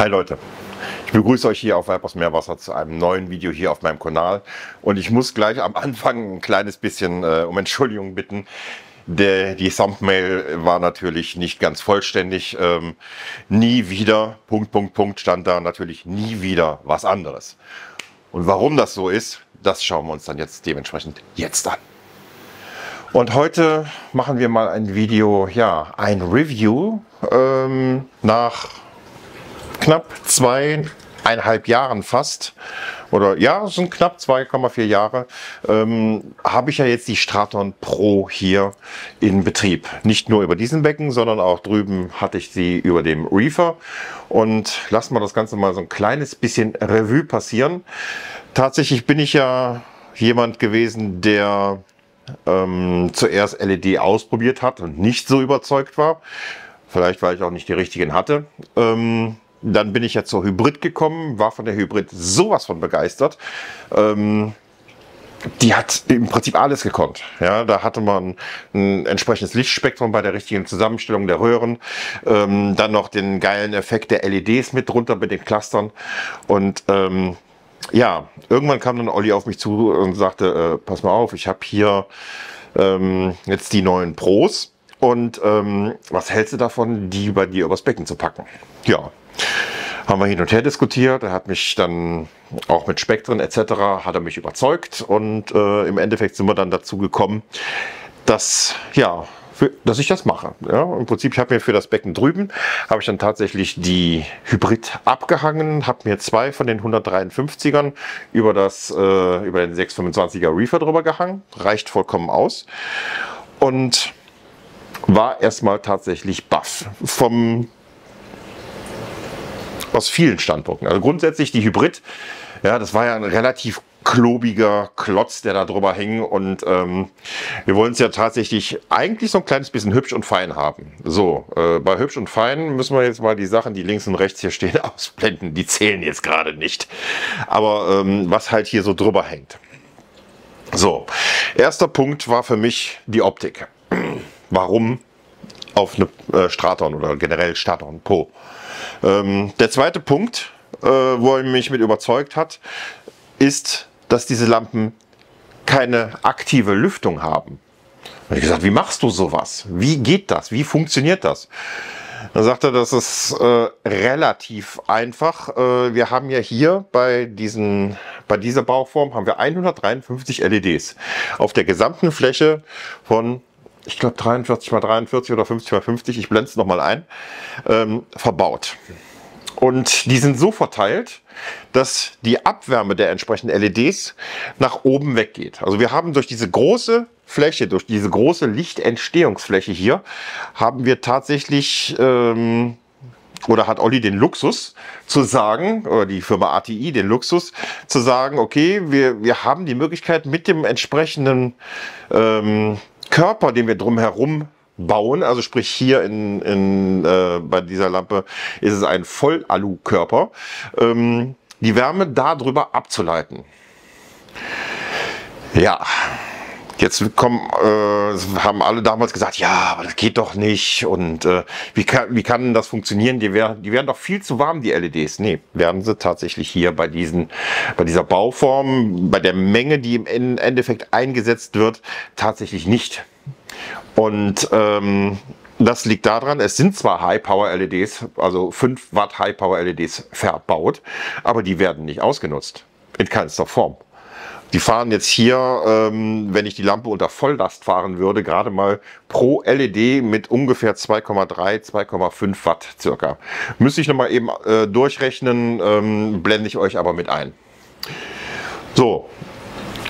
Hi Leute, ich begrüße euch hier auf Viper's Meerwasser zu einem neuen Video hier auf meinem Kanal. Und ich muss gleich am Anfang ein kleines bisschen um Entschuldigung bitten. Die Thumbnail war natürlich nicht ganz vollständig. Nie wieder, ... stand da natürlich nie wieder was anderes. Und warum das so ist, das schauen wir uns dann jetzt dementsprechend jetzt an. Und heute machen wir mal ein Video, ja, ein Review nach knapp 2,5 Jahren fast, oder ja, es sind knapp 2,4 Jahre, habe ich ja jetzt die Straton Pro hier in Betrieb. Nicht nur über diesen Becken, sondern auch drüben hatte ich sie über dem Reefer. Und lassen wir das Ganze mal so ein kleines bisschen Revue passieren. Tatsächlich bin ich ja jemand gewesen, der zuerst LED ausprobiert hat und nicht so überzeugt war. Vielleicht, weil ich auch nicht die richtigen hatte. Dann bin ich ja zur Hybrid gekommen, war von der Hybrid sowas von begeistert. Die hat im Prinzip alles gekonnt. Ja, da hatte man ein entsprechendes Lichtspektrum bei der richtigen Zusammenstellung der Röhren. Dann noch den geilen Effekt der LEDs mit drunter mit den Clustern. Und ja, irgendwann kam dann Olli auf mich zu und sagte, pass mal auf, ich habe hier jetzt die neuen Pros. Und was hältst du davon, die bei dir übers Becken zu packen? Ja, haben wir hin und her diskutiert. Er hat mich dann auch mit Spektren etc. hat er mich überzeugt. Und im Endeffekt sind wir dann dazu gekommen, dass, ja, dass ich das mache. Ja, im Prinzip, ich habe mir für das Becken drüben, habe ich dann tatsächlich die Hybrid abgehangen, habe mir zwei von den 153ern über den 625er Reefer drüber gehangen. Reicht vollkommen aus. Und war erstmal tatsächlich baff aus vielen Standpunkten. Also grundsätzlich die Hybrid, ja, das war ja ein relativ klobiger Klotz, der da drüber hing, und wir wollen es ja tatsächlich eigentlich so ein kleines bisschen hübsch und fein haben. So, bei hübsch und fein müssen wir jetzt mal die Sachen, die links und rechts hier stehen, ausblenden. Die zählen jetzt gerade nicht. Aber was halt hier so drüber hängt. So, erster Punkt war für mich die Optik. Warum auf eine Straton oder generell Straton Pro? Der zweite Punkt, wo er mich mit überzeugt hat, ist, dass diese Lampen keine aktive Lüftung haben. Da habe ich gesagt, wie machst du sowas? Wie geht das? Wie funktioniert das? Dann sagt er, das ist relativ einfach. Wir haben ja hier bei dieser Bauform haben wir 153 LEDs auf der gesamten Fläche von, ich glaube, 43×43 oder 50×50, ich blende es nochmal ein, verbaut. Und die sind so verteilt, dass die Abwärme der entsprechenden LEDs nach oben weggeht. Also wir haben durch diese große Fläche, durch diese große Lichtentstehungsfläche hier, haben wir tatsächlich, oder hat Olli den Luxus zu sagen, oder die Firma ATI den Luxus zu sagen, okay, wir haben die Möglichkeit mit dem entsprechenden Körper, den wir drumherum bauen, also sprich hier bei dieser Lampe ist es ein Voll-Alu-Körper, die Wärme darüber abzuleiten. Ja, jetzt haben alle damals gesagt, ja, aber das geht doch nicht, und wie kann das funktionieren? Die werden doch viel zu warm, die LEDs. Nee, werden sie tatsächlich hier bei dieser Bauform, bei der Menge, die im Endeffekt eingesetzt wird, tatsächlich nicht. Und das liegt daran, es sind zwar High-Power-LEDs, also 5 Watt High-Power-LEDs verbaut, aber die werden nicht ausgenutzt, in keinster Form. Die fahren jetzt hier, wenn ich die Lampe unter Volllast fahren würde, gerade mal pro LED mit ungefähr 2,3, 2,5 Watt circa. Müsste ich nochmal eben durchrechnen, blende ich euch aber mit ein. So,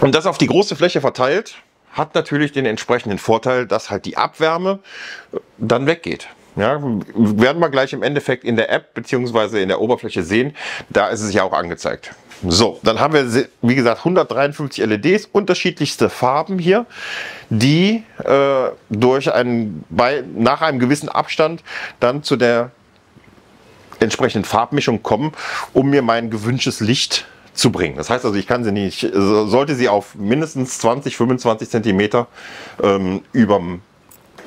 und das auf die große Fläche verteilt, hat natürlich den entsprechenden Vorteil, dass halt die Abwärme dann weggeht. Ja, werden wir gleich im Endeffekt in der App bzw. in der Oberfläche sehen, da ist es ja auch angezeigt. So, dann haben wir, wie gesagt, 153 LEDs, unterschiedlichste Farben hier, die nach einem gewissen Abstand dann zu der entsprechenden Farbmischung kommen, um mir mein gewünschtes Licht zu bringen. Das heißt also, ich kann sie nicht, sollte sie auf mindestens 20, 25 cm über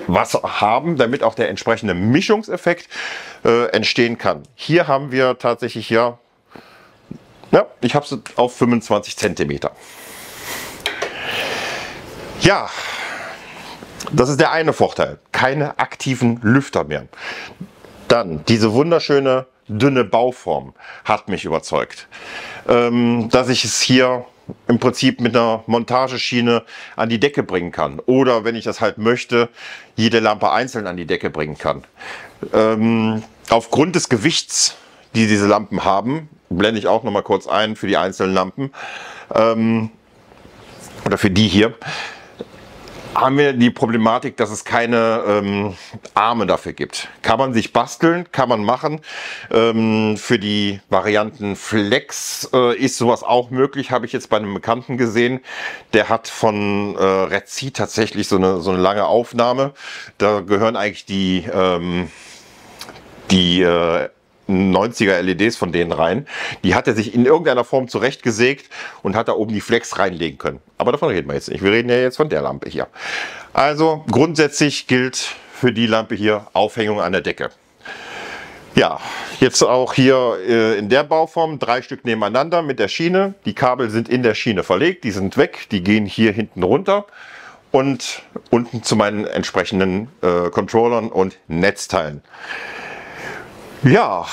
Wasser haben, damit auch der entsprechende Mischungseffekt entstehen kann. Hier haben wir tatsächlich hier, ja, ich habe es auf 25 cm. Ja, das ist der eine Vorteil. Keine aktiven Lüfter mehr. Dann diese wunderschöne dünne Bauform hat mich überzeugt, dass ich es hier im Prinzip mit einer Montageschiene an die Decke bringen kann. Oder wenn ich das halt möchte, jede Lampe einzeln an die Decke bringen kann. Aufgrund des Gewichts, die diese Lampen haben, blende ich auch noch mal kurz ein für die einzelnen Lampen, oder für die hier, haben wir die Problematik, dass es keine Arme dafür gibt. Kann man sich basteln, kann man machen. Für die Varianten Flex ist sowas auch möglich, habe ich jetzt bei einem Bekannten gesehen. Der hat von Red Sea tatsächlich so eine lange Aufnahme. Da gehören eigentlich die 90er LEDs von denen rein. Die hat er sich in irgendeiner Form zurechtgesägt und hat da oben die Flex reinlegen können. Aber davon reden wir jetzt nicht. Wir reden ja jetzt von der Lampe hier. Also grundsätzlich gilt für die Lampe hier Aufhängung an der Decke. Ja, jetzt auch hier in der Bauform 3 Stück nebeneinander mit der Schiene. Die Kabel sind in der Schiene verlegt, die sind weg, die gehen hier hinten runter und unten zu meinen entsprechenden Controllern und Netzteilen. Ja,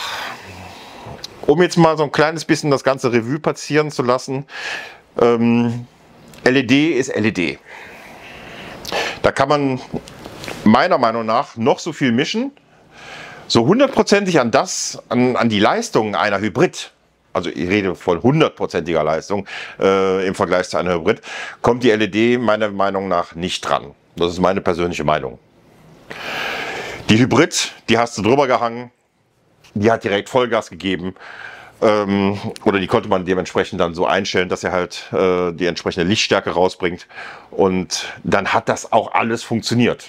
um jetzt mal so ein kleines bisschen das ganze Revue passieren zu lassen, LED ist LED. Da kann man meiner Meinung nach noch so viel mischen, so hundertprozentig an die Leistungen einer Hybrid, also ich rede von hundertprozentiger Leistung im Vergleich zu einer Hybrid, kommt die LED meiner Meinung nach nicht dran. Das ist meine persönliche Meinung. Die Hybrid, die hast du drüber gehangen. Die hat direkt Vollgas gegeben, oder die konnte man dementsprechend dann so einstellen, dass er halt die entsprechende Lichtstärke rausbringt, und dann hat das auch alles funktioniert.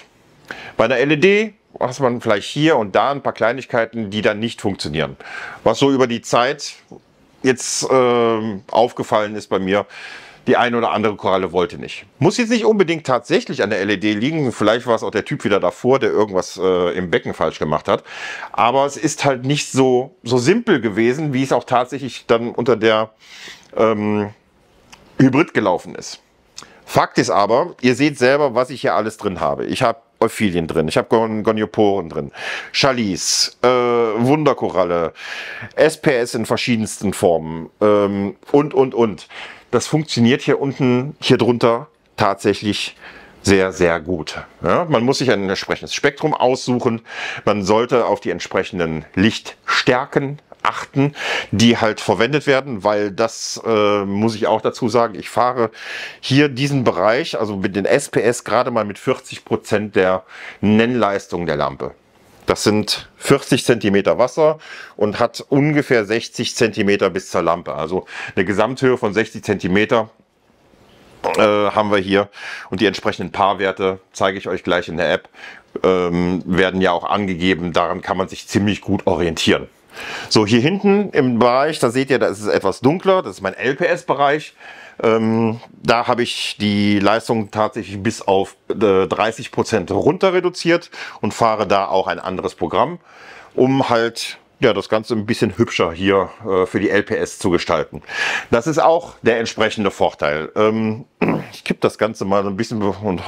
Bei einer LED hat man vielleicht hier und da ein paar Kleinigkeiten, die dann nicht funktionieren. Was so über die Zeit jetzt aufgefallen ist bei mir, die eine oder andere Koralle wollte nicht. Muss jetzt nicht unbedingt tatsächlich an der LED liegen. Vielleicht war es auch der Typ wieder davor, der irgendwas im Becken falsch gemacht hat. Aber es ist halt nicht so simpel gewesen, wie es auch tatsächlich dann unter der Hybrid gelaufen ist. Fakt ist aber, ihr seht selber, was ich hier alles drin habe. Ich habe Euphilien drin, ich habe Gonioporen drin, Chalice, Wunderkoralle, SPS in verschiedensten Formen und. Das funktioniert hier unten, hier drunter tatsächlich sehr, sehr gut. Ja, man muss sich ein entsprechendes Spektrum aussuchen. Man sollte auf die entsprechenden Lichtstärken achten, die halt verwendet werden, weil das muss ich auch dazu sagen, ich fahre hier diesen Bereich, also mit den SPS, gerade mal mit 40% der Nennleistung der Lampe. Das sind 40 cm Wasser und hat ungefähr 60 cm bis zur Lampe. Also eine Gesamthöhe von 60 cm haben wir hier. Und die entsprechenden Paarwerte zeige ich euch gleich in der App. Werden ja auch angegeben. Daran kann man sich ziemlich gut orientieren. So, hier hinten im Bereich, da seht ihr, da ist es etwas dunkler. Das ist mein LPS-Bereich. Da habe ich die Leistung tatsächlich bis auf 30% runter reduziert und fahre da auch ein anderes Programm, um halt ja, das Ganze ein bisschen hübscher hier für die LPS zu gestalten. Das ist auch der entsprechende Vorteil. Ich kippe das Ganze mal so ein bisschen und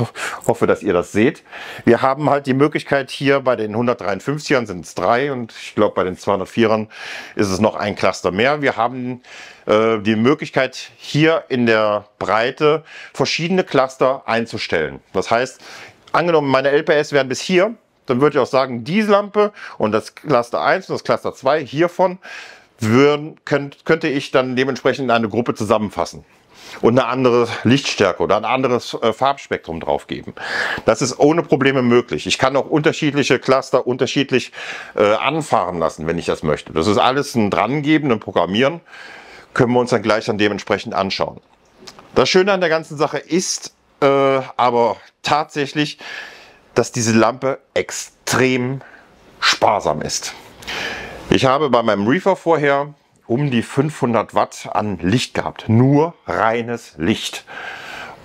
hoffe, dass ihr das seht. Wir haben halt die Möglichkeit hier, bei den 153ern sind es 3 und ich glaube bei den 204ern ist es noch ein Cluster mehr. Wir haben die Möglichkeit, hier in der Breite verschiedene Cluster einzustellen. Das heißt, angenommen meine LPS wären bis hier, dann würde ich auch sagen, diese Lampe und das Cluster 1 und das Cluster 2 hiervon könnte ich dann dementsprechend in eine Gruppe zusammenfassen und eine andere Lichtstärke oder ein anderes Farbspektrum drauf geben. Das ist ohne Probleme möglich. Ich kann auch unterschiedliche Cluster unterschiedlich anfahren lassen, wenn ich das möchte. Das ist alles ein Drangeben, ein Programmieren. Können wir uns dann gleich dann dementsprechend anschauen. Das Schöne an der ganzen Sache ist aber tatsächlich, dass diese Lampe extrem sparsam ist. Ich habe bei meinem Reefer vorher um die 500 Watt an Licht gehabt. Nur reines Licht.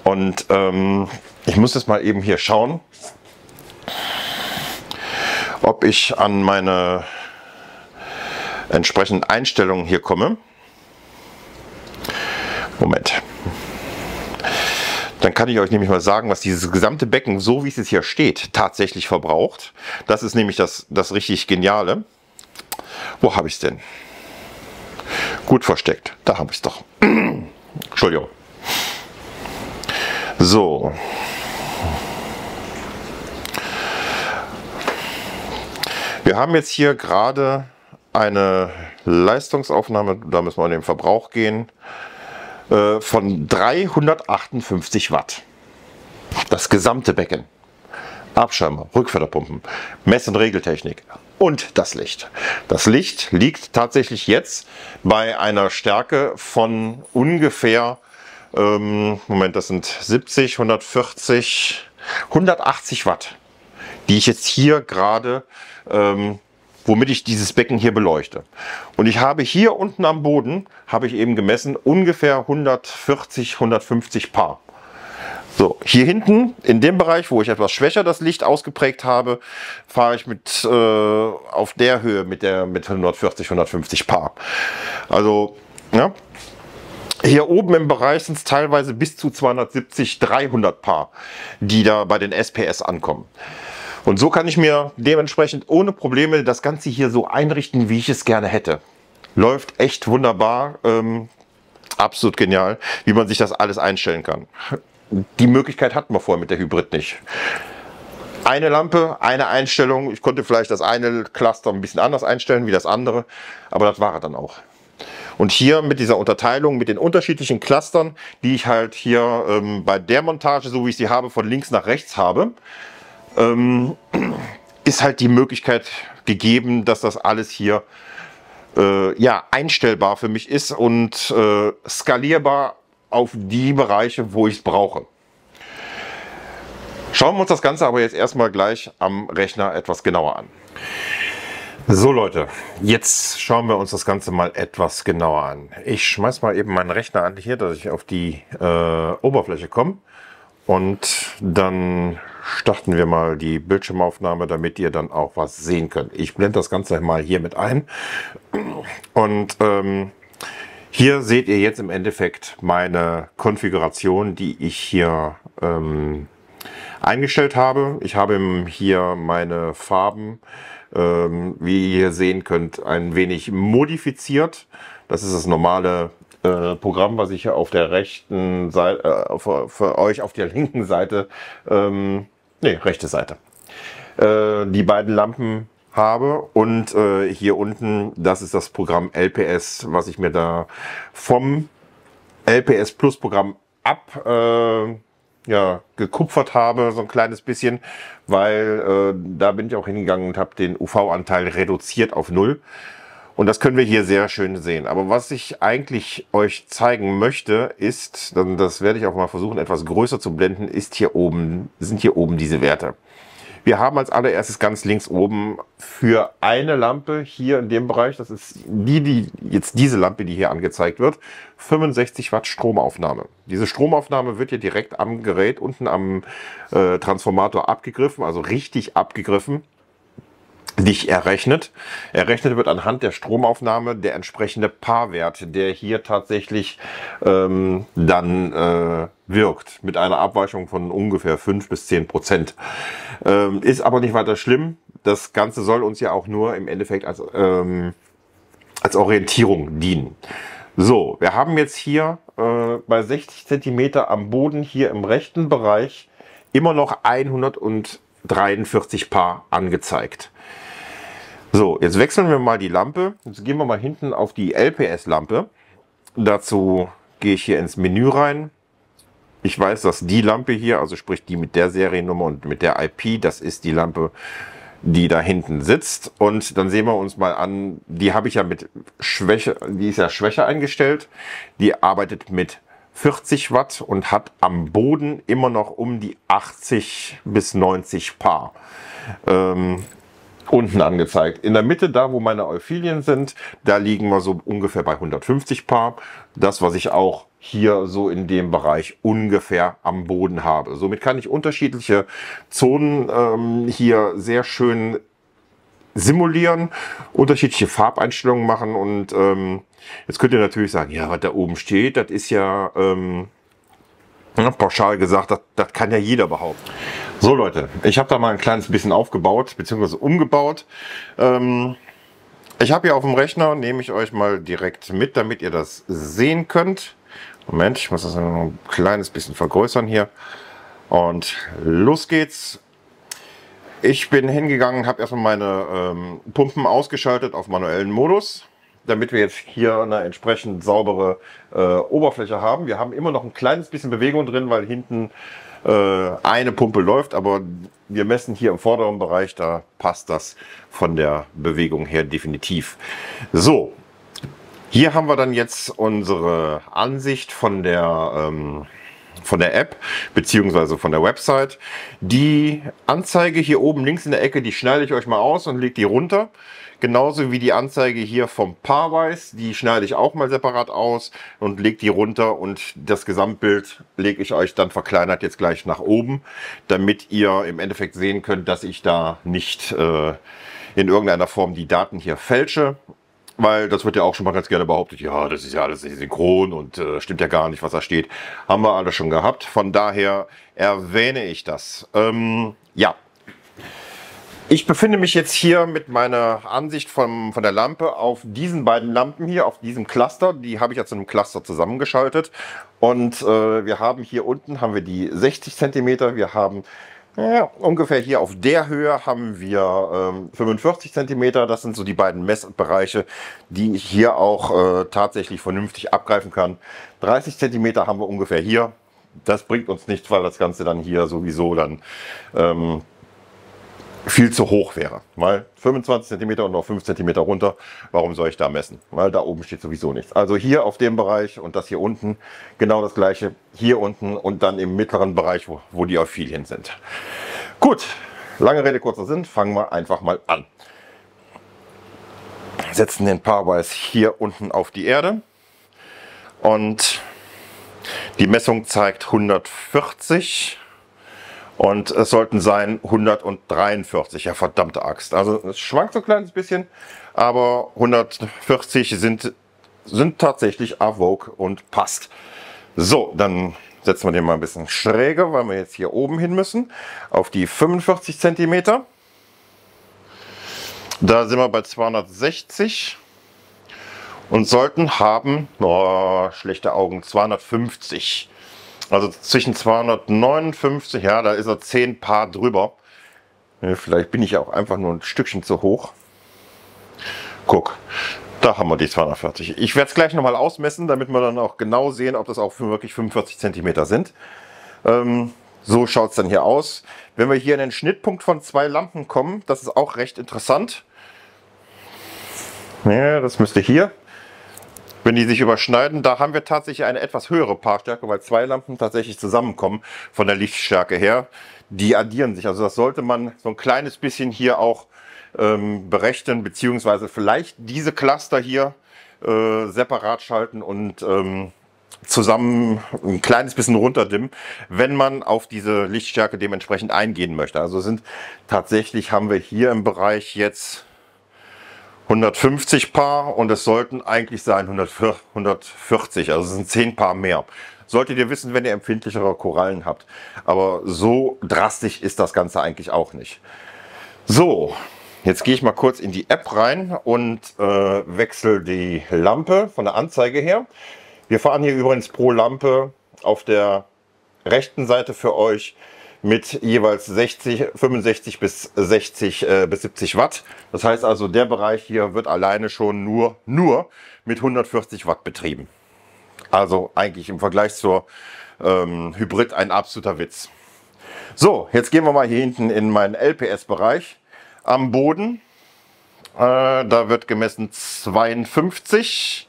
Und ich muss das mal eben hier schauen. ob ich an meine entsprechenden Einstellungen hier komme. Moment. Dann kann ich euch nämlich mal sagen, was dieses gesamte Becken, so wie es jetzt hier steht, tatsächlich verbraucht. Das ist nämlich das richtig Geniale. Wo habe ich es denn? Gut versteckt. Da habe ich es doch. Entschuldigung. So. Wir haben jetzt hier gerade eine Leistungsaufnahme, da müssen wir in den Verbrauch gehen, von 358 Watt. Das gesamte Becken. Abschirmer, Rückförderpumpen, Mess- und Regeltechnik und das Licht. Das Licht liegt tatsächlich jetzt bei einer Stärke von ungefähr, Moment, das sind 70, 140, 180 Watt, die ich jetzt hier gerade, womit ich dieses Becken hier beleuchte. Und ich habe hier unten am Boden, habe ich eben gemessen, ungefähr 140, 150 Paar. So, hier hinten, in dem Bereich, wo ich etwas schwächer das Licht ausgeprägt habe, fahre ich mit, auf der Höhe mit 140, 150 Paar. Also, ja, hier oben im Bereich sind es teilweise bis zu 270, 300 Paar, die da bei den SPS ankommen. Und so kann ich mir dementsprechend ohne Probleme das Ganze hier so einrichten, wie ich es gerne hätte. Läuft echt wunderbar, absolut genial, wie man sich das alles einstellen kann. Die Möglichkeit hatten wir vorher mit der Hybrid nicht. Eine Lampe, eine Einstellung. Ich konnte vielleicht das eine Cluster ein bisschen anders einstellen wie das andere, aber das war er dann auch. Und hier mit dieser Unterteilung, mit den unterschiedlichen Clustern, die ich halt hier bei der Montage, so wie ich sie habe, von links nach rechts habe, ist halt die Möglichkeit gegeben, dass das alles hier ja, einstellbar für mich ist und skalierbar auf die Bereiche, wo ich es brauche. Schauen wir uns das Ganze aber jetzt erstmal gleich am Rechner etwas genauer an. So Leute, jetzt schauen wir uns das Ganze mal etwas genauer an. Ich schmeiß mal eben meinen Rechner an hier, dass ich auf die Oberfläche komme. Und dann starten wir mal die Bildschirmaufnahme, damit ihr dann auch was sehen könnt. Ich blende das Ganze mal hier mit ein. Und hier seht ihr jetzt im Endeffekt meine Konfiguration, die ich hier eingestellt habe. Ich habe hier meine Farben, wie ihr sehen könnt, ein wenig modifiziert. Das ist das normale Programm, was ich hier auf der rechten Seite, für euch auf der linken Seite, rechte Seite, die beiden Lampen habe und hier unten, das ist das Programm LPS, was ich mir da vom LPS Plus Programm ab, ja, gekupfert habe, so ein kleines bisschen, weil da bin ich auch hingegangen und habe den UV-Anteil reduziert auf 0. Und das können wir hier sehr schön sehen. Aber was ich eigentlich euch zeigen möchte, ist, das werde ich auch mal versuchen, etwas größer zu blenden, ist hier oben, sind hier oben diese Werte. Wir haben als allererstes ganz links oben für eine Lampe hier in dem Bereich, das ist diese Lampe, die hier angezeigt wird, 65 Watt Stromaufnahme. Diese Stromaufnahme wird hier direkt am Gerät unten am Transformator abgegriffen, also richtig abgegriffen. Nicht errechnet. Errechnet wird anhand der Stromaufnahme der entsprechende Paarwert, der hier tatsächlich dann wirkt, mit einer Abweichung von ungefähr 5 bis 10%. Ist aber nicht weiter schlimm. Das Ganze soll uns ja auch nur im Endeffekt als Orientierung dienen. So, wir haben jetzt hier bei 60 cm am Boden hier im rechten Bereich immer noch 143 Paar angezeigt. So, jetzt wechseln wir mal die Lampe. Jetzt gehen wir mal hinten auf die LPS-Lampe. Dazu gehe ich hier ins Menü rein. Ich weiß, dass die Lampe hier, also sprich die mit der Seriennummer und mit der IP, das ist die Lampe, die da hinten sitzt. Und dann sehen wir uns mal an, die habe ich ja mit Schwäche, die ist ja schwächer eingestellt. Die arbeitet mit 40 Watt und hat am Boden immer noch um die 80 bis 90 Paar. Unten angezeigt. In der Mitte, da wo meine Euphilien sind, da liegen wir so ungefähr bei 150 Paar. Das, was ich auch hier so in dem Bereich ungefähr am Boden habe. Somit kann ich unterschiedliche Zonen hier sehr schön simulieren, unterschiedliche Farbeinstellungen machen und jetzt könnt ihr natürlich sagen, ja, was da oben steht, das ist ja pauschal gesagt, das kann ja jeder behaupten. So Leute, ich habe da mal ein kleines bisschen aufgebaut bzw. umgebaut. Ich habe hier auf dem Rechner, nehme ich euch mal direkt mit, damit ihr das sehen könnt. Moment, ich muss das noch ein kleines bisschen vergrößern hier. Und los geht's. Ich bin hingegangen, habe erstmal meine Pumpen ausgeschaltet auf manuellen Modus, damit wir jetzt hier eine entsprechend saubere Oberfläche haben. Wir haben immer noch ein kleines bisschen Bewegung drin, weil hinten eine Pumpe läuft, aber wir messen hier im vorderen Bereich, da passt das von der Bewegung her definitiv. So, hier haben wir dann jetzt unsere Ansicht von der App bzw. von der Website. Die Anzeige hier oben links in der Ecke, die schneide ich euch mal aus und lege die runter. Genauso wie die Anzeige hier vom Paarweiß, die schneide ich auch mal separat aus und lege die runter. Und das Gesamtbild lege ich euch dann verkleinert jetzt gleich nach oben, damit ihr im Endeffekt sehen könnt, dass ich da nicht in irgendeiner Form die Daten hier fälsche. Weil das wird ja auch schon mal ganz gerne behauptet, ja, das ist ja alles synchron und stimmt ja gar nicht, was da steht. Haben wir alles schon gehabt. Von daher erwähne ich das. Ja, ich befinde mich jetzt hier mit meiner Ansicht von der Lampe auf diesen beiden Lampen hier, auf diesem Cluster. Die habe ich ja zu einem Cluster zusammengeschaltet. Und wir haben hier unten haben wir die 60 cm, wir haben... Ja, ungefähr hier auf der Höhe haben wir 45 cm. Das sind so die beiden Messbereiche, die ich hier auch tatsächlich vernünftig abgreifen kann. 30 cm haben wir ungefähr hier. Das bringt uns nichts, weil das Ganze dann hier sowieso dann viel zu hoch wäre. Weil 25 cm und noch 5 cm runter, warum soll ich da messen? Weil da oben steht sowieso nichts. Also hier auf dem Bereich und das hier unten, genau das gleiche hier unten und dann im mittleren Bereich, wo die Euphilien sind. Gut, lange Rede, kurzer Sinn, fangen wir einfach mal an. Setzen den Paarweiß hier unten auf die Erde und die Messung zeigt 140. Und es sollten sein 143, ja verdammte Axt. Also es schwankt so ein kleines bisschen, aber 140 sind tatsächlich en vogue und passt. So, dann setzen wir den mal ein bisschen schräger, weil wir jetzt hier oben hin müssen, auf die 45 cm. Da sind wir bei 260 und sollten haben, oh, schlechte Augen, 250. Also zwischen 259, ja, da ist er 10 Paar drüber. Vielleicht bin ich ja auch einfach nur ein Stückchen zu hoch. Guck, da haben wir die 240. Ich werde es gleich nochmal ausmessen, damit wir dann auch genau sehen, ob das auch wirklich 45 cm sind. So schaut es dann hier aus. Wenn wir hier in den Schnittpunkt von zwei Lampen kommen, das ist auch recht interessant. Ja, das müsste hier. Wenn die sich überschneiden, da haben wir tatsächlich eine etwas höhere Paarstärke, weil zwei Lampen tatsächlich zusammenkommen von der Lichtstärke her. Die addieren sich, also das sollte man so ein kleines bisschen hier auch berechnen, beziehungsweise vielleicht diese Cluster hier separat schalten und zusammen ein kleines bisschen runterdimmen, wenn man auf diese Lichtstärke dementsprechend eingehen möchte. Also tatsächlich haben wir hier im Bereich jetzt 150 Paar und es sollten eigentlich sein 140, also es sind 10 Paar mehr. Solltet ihr wissen, wenn ihr empfindlichere Korallen habt. Aber so drastisch ist das Ganze eigentlich auch nicht. So, jetzt gehe ich mal kurz in die App rein und wechsle die Lampe von der Anzeige her. Wir fahren hier übrigens pro Lampe auf der rechten Seite für euch mit jeweils 65 bis 70 Watt. Das heißt also, der Bereich hier wird alleine schon nur mit 140 Watt betrieben. Also eigentlich im Vergleich zur Hybrid ein absoluter Witz. So, jetzt gehen wir mal hier hinten in meinen LPS-Bereich am Boden. Da wird gemessen 52,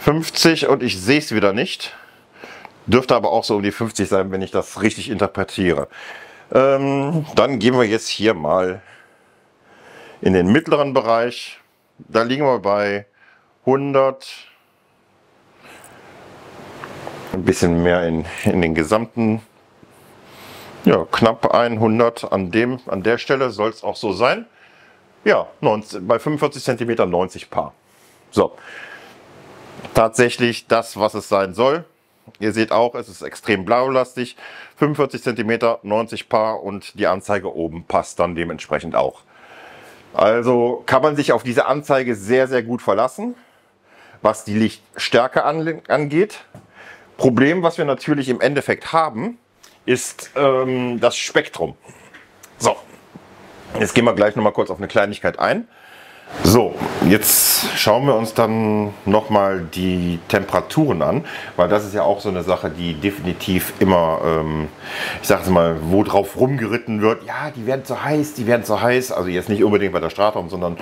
50 und ich sehe es wieder nicht. Dürfte aber auch so um die 50 sein, wenn ich das richtig interpretiere. Dann gehen wir jetzt hier mal in den mittleren Bereich. Da liegen wir bei 100. Ein bisschen mehr in den gesamten. Ja, knapp 100 an der Stelle soll es auch so sein. Ja, bei 45 cm 90 Paar. So, tatsächlich das, was es sein soll. Ihr seht auch, es ist extrem blaulastig. 45 cm 90 Paar und die Anzeige oben passt dann dementsprechend auch. Also kann man sich auf diese Anzeige sehr, sehr gut verlassen, was die Lichtstärke angeht. Problem, was wir natürlich im Endeffekt haben, ist das Spektrum. So, jetzt gehen wir gleich nochmal kurz auf eine Kleinigkeit ein. So, jetzt schauen wir uns dann nochmal die Temperaturen an, weil das ist ja auch so eine Sache, die definitiv immer, ich sage es mal, wo drauf rumgeritten wird. Ja, die werden zu heiß, die werden zu heiß. Also jetzt nicht unbedingt bei der Straton, sondern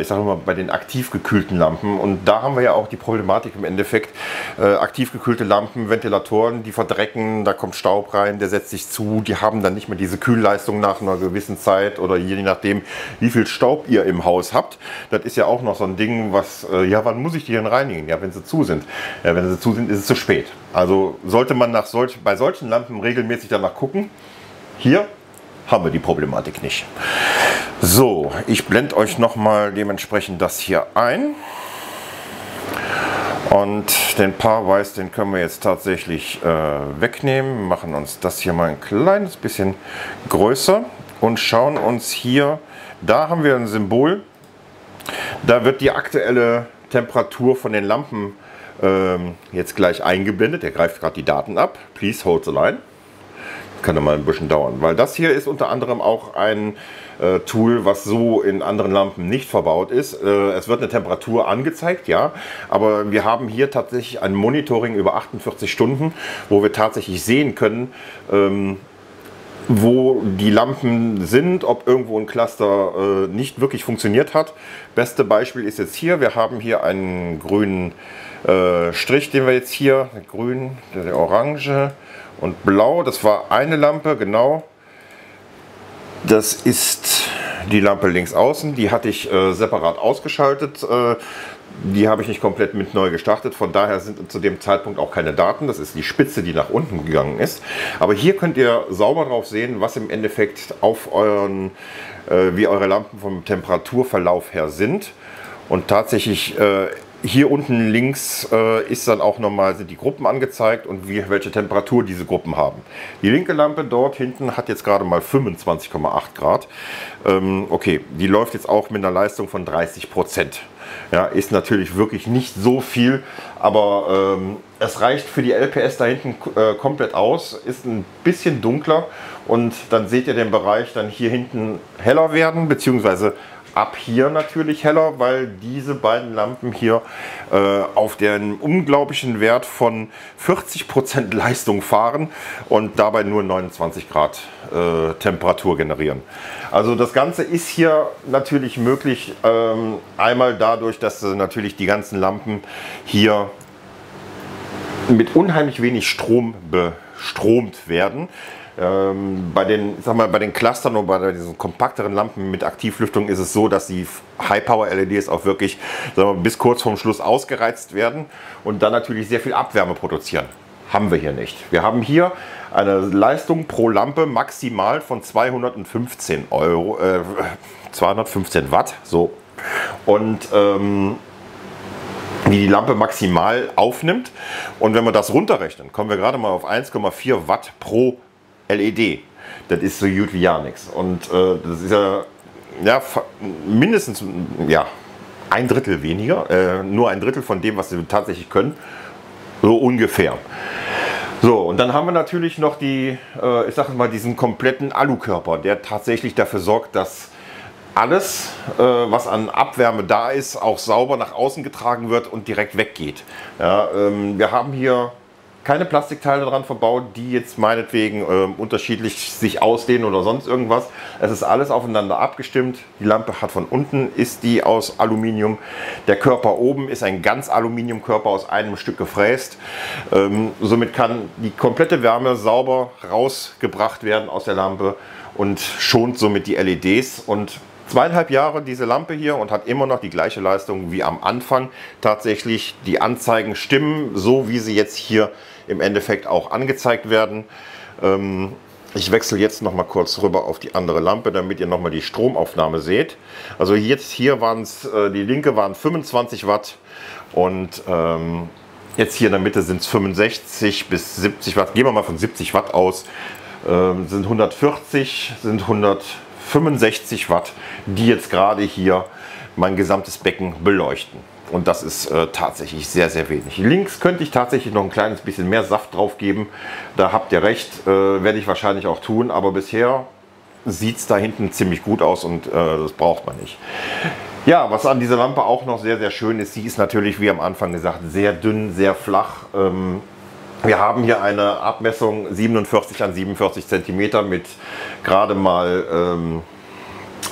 ich sage immer bei den aktiv gekühlten Lampen. Und da haben wir ja auch die Problematik im Endeffekt, aktiv gekühlte Lampen, Ventilatoren, die verdrecken, da kommt Staub rein, der setzt sich zu, die haben dann nicht mehr diese Kühlleistung nach einer gewissen Zeit oder je nachdem, wie viel Staub ihr im Haus habt. Das ist ja auch noch so ein Ding, was, ja, wann muss ich die denn reinigen? Ja, wenn sie zu sind. Ja, wenn sie zu sind, ist es zu spät. Also sollte man nach bei solchen Lampen regelmäßig danach gucken. Hier haben wir die Problematik nicht. So, ich blende euch nochmal dementsprechend das hier ein. Und den Paarweiß, den können wir jetzt tatsächlich wegnehmen. Wir machen uns das hier mal ein kleines bisschen größer und schauen uns hier, da haben wir ein Symbol. Da wird die aktuelle Temperatur von den Lampen jetzt gleich eingeblendet. Der greift gerade die Daten ab. Please hold the line. Kann mal ein bisschen dauern, weil das hier ist unter anderem auch ein Tool, was so in anderen Lampen nicht verbaut ist. Es wird eine Temperatur angezeigt, ja, aber wir haben hier tatsächlich ein Monitoring über 48 Stunden, wo wir tatsächlich sehen können, wo die Lampen sind, ob irgendwo ein Cluster nicht wirklich funktioniert hat. Beste Beispiel ist jetzt hier, wir haben hier einen grünen Strich, den wir jetzt hier, grün, der orange und blau, das war eine Lampe, genau. Das ist die Lampe links außen, die hatte ich separat ausgeschaltet. Die habe ich nicht komplett mit neu gestartet, von daher sind zu dem Zeitpunkt auch keine Daten. Das ist die Spitze, die nach unten gegangen ist. Aber hier könnt ihr sauber drauf sehen, was im Endeffekt auf euren, wie eure Lampen vom Temperaturverlauf her sind. Und tatsächlich hier unten links ist dann auch nochmal, sind die Gruppen angezeigt und wie, welche Temperatur diese Gruppen haben. Die linke Lampe dort hinten hat jetzt gerade mal 25,8 Grad. Okay, die läuft jetzt auch mit einer Leistung von 30%. Ja, ist natürlich wirklich nicht so viel, aber es reicht für die LPS da hinten komplett aus, ist ein bisschen dunkler und dann seht ihr den Bereich dann hier hinten heller werden, beziehungsweise ab hier natürlich heller, weil diese beiden Lampen hier auf den unglaublichen Wert von 40% Leistung fahren und dabei nur 29 Grad Temperatur generieren. Also das Ganze ist hier natürlich möglich, einmal dadurch, dass natürlich die ganzen Lampen hier mit unheimlich wenig Strom bestromt werden. Bei den Clustern und bei diesen kompakteren Lampen mit Aktivlüftung ist es so, dass die High-Power-LEDs auch wirklich bis kurz vorm Schluss ausgereizt werden und dann natürlich sehr viel Abwärme produzieren. Haben wir hier nicht. Wir haben hier eine Leistung pro Lampe maximal von 215 Watt. So. Und die Lampe maximal aufnimmt. Und wenn wir das runterrechnen, kommen wir gerade mal auf 1,4 Watt pro LED. Das ist so gut wie ja nichts. Und das ist ja mindestens ja, ein Drittel weniger. Nur ein Drittel von dem, was wir tatsächlich können. So ungefähr. So, und dann haben wir natürlich noch die, ich sag mal, diesen kompletten Alukörper, der tatsächlich dafür sorgt, dass alles, was an Abwärme da ist, auch sauber nach außen getragen wird und direkt weggeht. Ja, wir haben hier keine Plastikteile dran verbaut, die jetzt meinetwegen unterschiedlich sich ausdehnen oder sonst irgendwas. Es ist alles aufeinander abgestimmt. Die Lampe hat von unten, ist die aus Aluminium. Der Körper oben ist ein ganz Aluminiumkörper aus einem Stück gefräst. Somit kann die komplette Wärme sauber rausgebracht werden aus der Lampe und schont somit die LEDs. Und 2,5 Jahre diese Lampe hier und hat immer noch die gleiche Leistung wie am Anfang. Tatsächlich die Anzeigen stimmen, so wie sie jetzt hier im Endeffekt auch angezeigt werden. Ich wechsle jetzt noch mal kurz rüber auf die andere Lampe, damit ihr noch mal die Stromaufnahme seht. Also jetzt hier waren es, die linke waren 25 Watt und jetzt hier in der Mitte sind es 65 bis 70 Watt. Gehen wir mal von 70 Watt aus, sind 140, sind 165 Watt, die jetzt gerade hier mein gesamtes Becken beleuchten. Und das ist tatsächlich sehr, sehr wenig. Links könnte ich tatsächlich noch ein kleines bisschen mehr Saft drauf geben. Da habt ihr recht, werde ich wahrscheinlich auch tun. Aber bisher sieht es da hinten ziemlich gut aus und das braucht man nicht. Ja, was an dieser Lampe auch noch sehr, sehr schön ist, sie ist natürlich, wie am Anfang gesagt, sehr dünn, sehr flach. Wir haben hier eine Abmessung 47 an 47 cm mit gerade mal,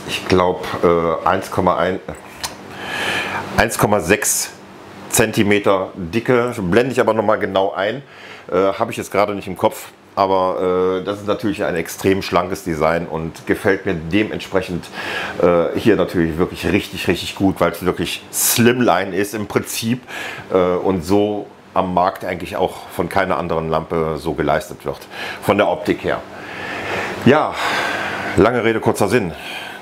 ich glaube, 1,6 cm Dicke, blende ich aber nochmal genau ein, habe ich jetzt gerade nicht im Kopf, aber das ist natürlich ein extrem schlankes Design und gefällt mir dementsprechend hier natürlich wirklich richtig, richtig gut, weil es wirklich Slimline ist im Prinzip und so am Markt eigentlich auch von keiner anderen Lampe so geleistet wird, von der Optik her. Ja, lange Rede, kurzer Sinn.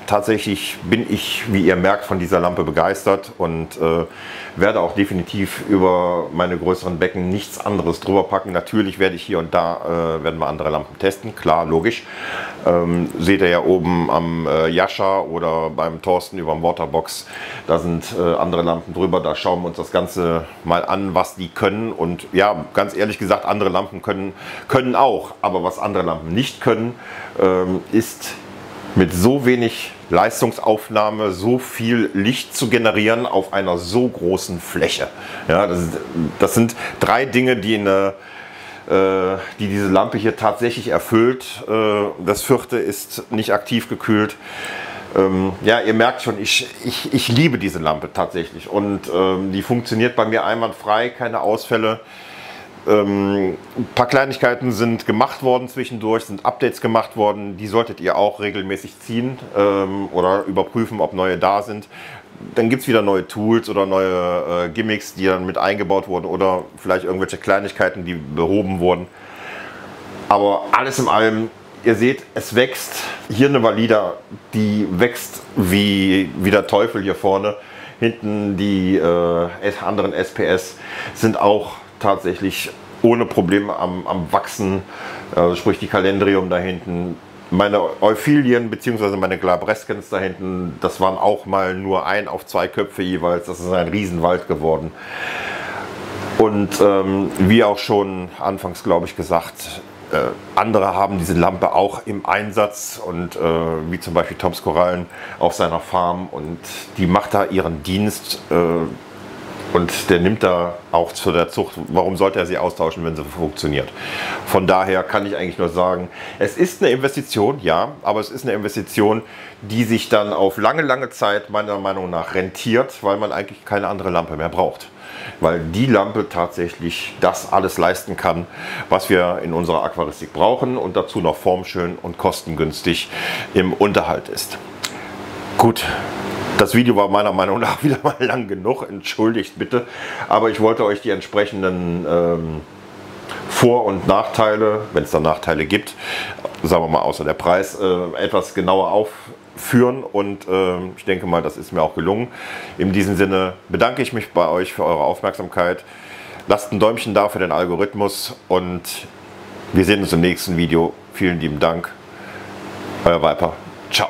Tatsächlich bin ich, wie ihr merkt, von dieser Lampe begeistert und werde auch definitiv über meine größeren Becken nichts anderes drüber packen. Natürlich werde ich hier und da werden wir andere Lampen testen, klar, logisch. Seht ihr ja oben am Jascha oder beim Thorsten über dem Waterbox, da sind andere Lampen drüber. Da schauen wir uns das Ganze mal an, was die können. Und ja, ganz ehrlich gesagt, andere Lampen können auch. Aber was andere Lampen nicht können, ist mit so wenig Leistungsaufnahme so viel Licht zu generieren auf einer so großen Fläche. Ja, das sind drei Dinge, die diese Lampe hier tatsächlich erfüllt. Das vierte ist nicht aktiv gekühlt. Ja, ihr merkt schon, ich liebe diese Lampe tatsächlich und die funktioniert bei mir einwandfrei, keine Ausfälle. Ein paar Kleinigkeiten sind gemacht worden zwischendurch, sind Updates gemacht worden, die solltet ihr auch regelmäßig ziehen oder überprüfen, ob neue da sind. Dann gibt es wieder neue Tools oder neue Gimmicks, die dann mit eingebaut wurden oder vielleicht irgendwelche Kleinigkeiten, die behoben wurden. Aber alles in allem, ihr seht, es wächst. Hier eine Valida, die wächst wie der Teufel hier vorne. Hinten die anderen SPS sind auch tatsächlich ohne Probleme am Wachsen, also sprich die Calendrium da hinten, meine Euphylien bzw. meine Glabreskens da hinten, das waren auch mal nur 1 auf 2 Köpfe jeweils, das ist ein Riesenwald geworden. Und wie auch schon anfangs, glaube ich, gesagt, andere haben diese Lampe auch im Einsatz und wie zum Beispiel Toms Korallen auf seiner Farm und die macht da ihren Dienst. Und der nimmt da auch zu der Zucht, warum sollte er sie austauschen, wenn sie funktioniert? Von daher kann ich eigentlich nur sagen, es ist eine Investition, ja, aber es ist eine Investition, die sich dann auf lange, lange Zeit meiner Meinung nach rentiert, weil man eigentlich keine andere Lampe mehr braucht. Weil die Lampe tatsächlich das alles leisten kann, was wir in unserer Aquaristik brauchen und dazu noch formschön und kostengünstig im Unterhalt ist. Gut. Das Video war meiner Meinung nach wieder mal lang genug, entschuldigt bitte, aber ich wollte euch die entsprechenden Vor- und Nachteile, wenn es da Nachteile gibt, sagen wir mal außer der Preis, etwas genauer aufführen und ich denke mal, das ist mir auch gelungen. In diesem Sinne bedanke ich mich bei euch für eure Aufmerksamkeit, lasst ein Däumchen da für den Algorithmus und wir sehen uns im nächsten Video. Vielen lieben Dank, euer Viper, ciao.